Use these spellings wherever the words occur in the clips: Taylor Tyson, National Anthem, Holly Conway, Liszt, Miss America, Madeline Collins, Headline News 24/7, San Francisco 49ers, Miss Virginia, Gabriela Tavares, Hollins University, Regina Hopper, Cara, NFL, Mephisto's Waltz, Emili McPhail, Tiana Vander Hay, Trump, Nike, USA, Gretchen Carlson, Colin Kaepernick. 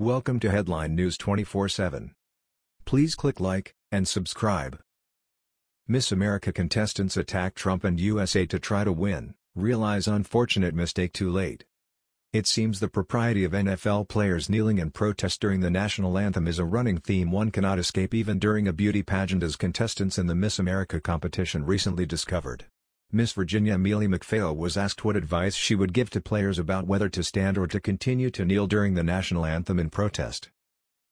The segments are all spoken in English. Welcome to Headline News 24/7. Please click like and subscribe. Miss America contestants attack Trump and USA to try to win, realize unfortunate mistake too late. It seems the propriety of NFL players kneeling in protest during the national anthem is a running theme one cannot escape even during a beauty pageant, as contestants in the Miss America competition recently discovered. Miss Virginia Emili McPhail was asked what advice she would give to players about whether to stand or to continue to kneel during the national anthem in protest.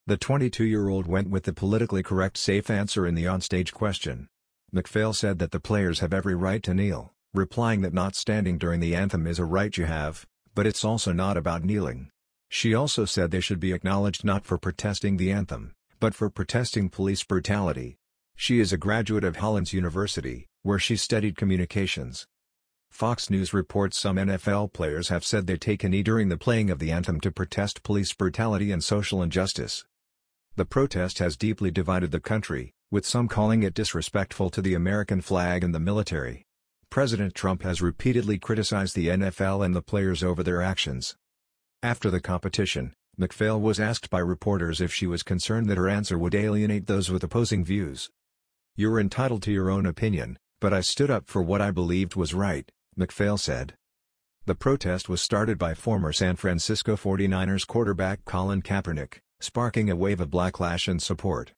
The 22-year-old went with the politically correct safe answer in the onstage question. McPhail said that the players have every right to kneel, replying that not standing during the anthem is a right you have, but it's also not about kneeling. She also said they should be acknowledged not for protesting the anthem, but for protesting police brutality. She is a graduate of Hollins University, where she studied communications. Fox News reports some NFL players have said they take a knee during the playing of the anthem to protest police brutality and social injustice. The protest has deeply divided the country, with some calling it disrespectful to the American flag and the military. President Trump has repeatedly criticized the NFL and the players over their actions. After the competition, McPhail was asked by reporters if she was concerned that her answer would alienate those with opposing views. "You're entitled to your own opinion, but I stood up for what I believed was right," McPhail said. The protest was started by former San Francisco 49ers quarterback Colin Kaepernick, sparking a wave of backlash and support.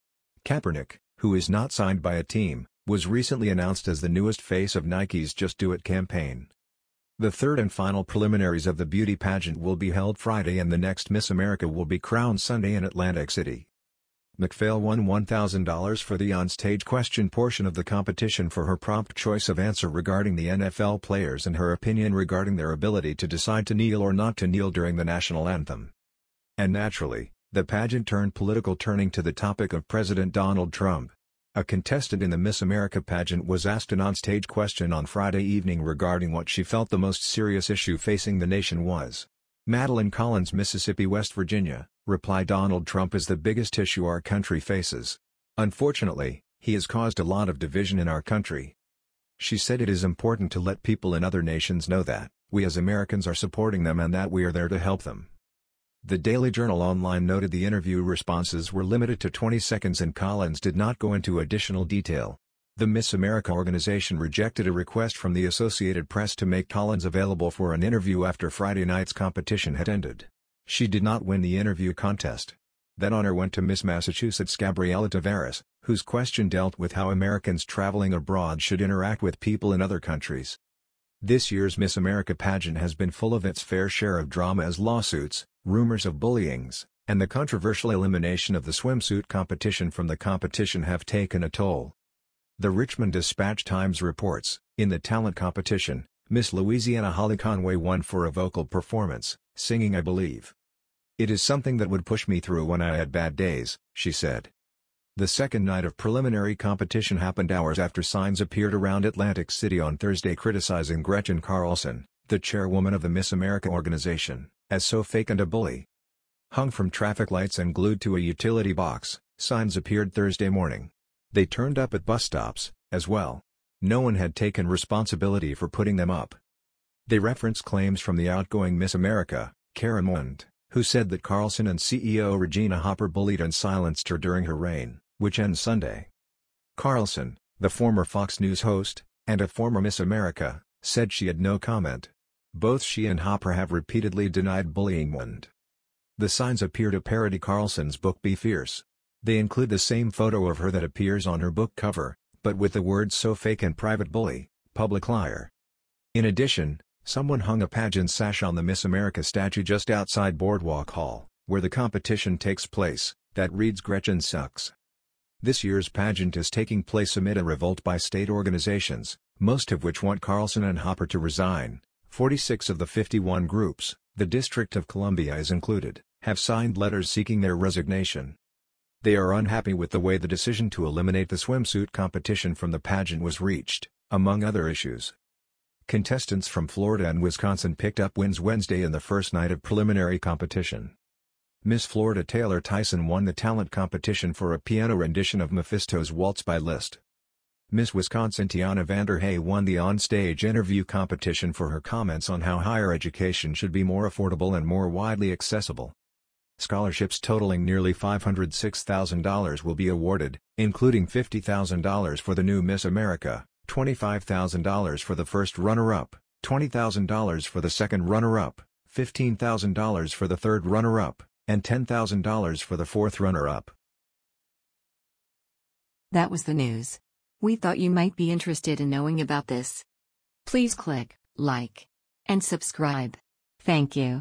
Kaepernick, who is not signed by a team, was recently announced as the newest face of Nike's Just Do It campaign. The third and final preliminaries of the beauty pageant will be held Friday, and the next Miss America will be crowned Sunday in Atlantic City. McPhail won $1,000 for the onstage question portion of the competition for her prompt choice of answer regarding the NFL players and her opinion regarding their ability to decide to kneel or not to kneel during the national anthem. And naturally, the pageant turned political, turning to the topic of President Donald Trump. A contestant in the Miss America pageant was asked an onstage question on Friday evening regarding what she felt the most serious issue facing the nation was. Madeline Collins, Mississippi, West Virginia, replied, "Donald Trump is the biggest issue our country faces. Unfortunately, he has caused a lot of division in our country." She said it is important to let people in other nations know that we as Americans are supporting them and that we are there to help them. The Daily Journal Online noted the interview responses were limited to 20 seconds and Collins did not go into additional detail. The Miss America organization rejected a request from the Associated Press to make Collins available for an interview after Friday night's competition had ended. She did not win the interview contest. That honor went to Miss Massachusetts Gabriela Tavares, whose question dealt with how Americans traveling abroad should interact with people in other countries. This year's Miss America pageant has been full of its fair share of drama, as lawsuits, rumors of bullyings, and the controversial elimination of the swimsuit competition from the competition have taken a toll. The Richmond Dispatch-Times reports, in the talent competition, Miss Louisiana Holly Conway won for a vocal performance, singing "I Believe." "It is something that would push me through when I had bad days," she said. The second night of preliminary competition happened hours after signs appeared around Atlantic City on Thursday criticizing Gretchen Carlson, the chairwoman of the Miss America organization, as so fake and a bully. Hung from traffic lights and glued to a utility box, signs appeared Thursday morning. They turned up at bus stops, as well. No one had taken responsibility for putting them up. They reference claims from the outgoing Miss America, Cara, who said that Carlson and CEO Regina Hopper bullied and silenced her during her reign, which ends Sunday. Carlson, the former Fox News host, and a former Miss America, said she had no comment. Both she and Hopper have repeatedly denied bullying. The signs appear to parody Carlson's book Be Fierce. They include the same photo of her that appears on her book cover, but with the words "so fake" and "private bully, public liar." In addition, someone hung a pageant sash on the Miss America statue just outside Boardwalk Hall, where the competition takes place, that reads "Gretchen sucks." This year's pageant is taking place amid a revolt by state organizations, most of which want Carlson and Hopper to resign. 46 of the 51 groups, the District of Columbia is included, have signed letters seeking their resignation. They are unhappy with the way the decision to eliminate the swimsuit competition from the pageant was reached, among other issues. Contestants from Florida and Wisconsin picked up wins Wednesday in the first night of preliminary competition. Miss Florida Taylor Tyson won the talent competition for a piano rendition of Mephisto's Waltz by Liszt. Miss Wisconsin Tiana Vander Hay won the on-stage interview competition for her comments on how higher education should be more affordable and more widely accessible. scholarships totaling nearly $506,000 will be awarded, including $50,000 for the new Miss America, $25,000 for the first runner-up, $20,000 for the second runner-up, $15,000 for the third runner-up, and $10,000 for the fourth runner-up. That was the news. We thought you might be interested in knowing about this. Please click like and subscribe. Thank you.